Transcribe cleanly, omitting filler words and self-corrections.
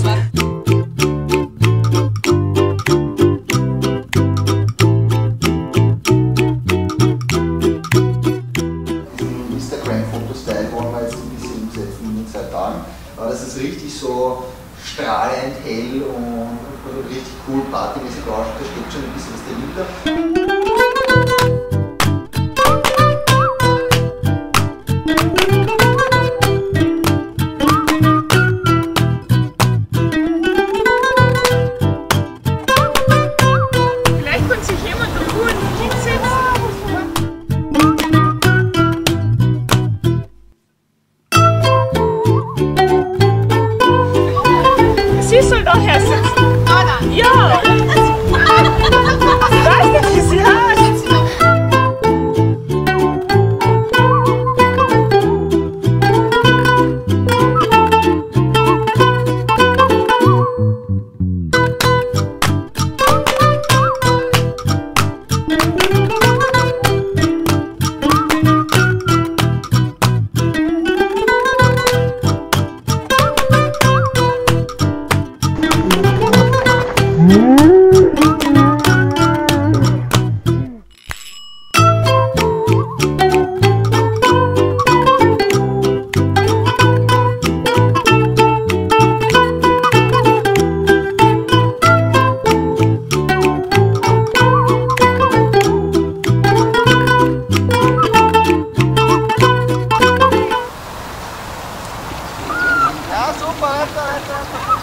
Instagram-Fotos teilen wollen wir jetzt ein bisschen umsetzen in den 2 Tagen. Aber das ist richtig so strahlend hell und richtig cool partymäßig aus. Da steckt schon ein bisschen was dahinter. Sie soll doch her sitzen. Ja! Ich weiß nicht, wie sie heißt. Ja, super,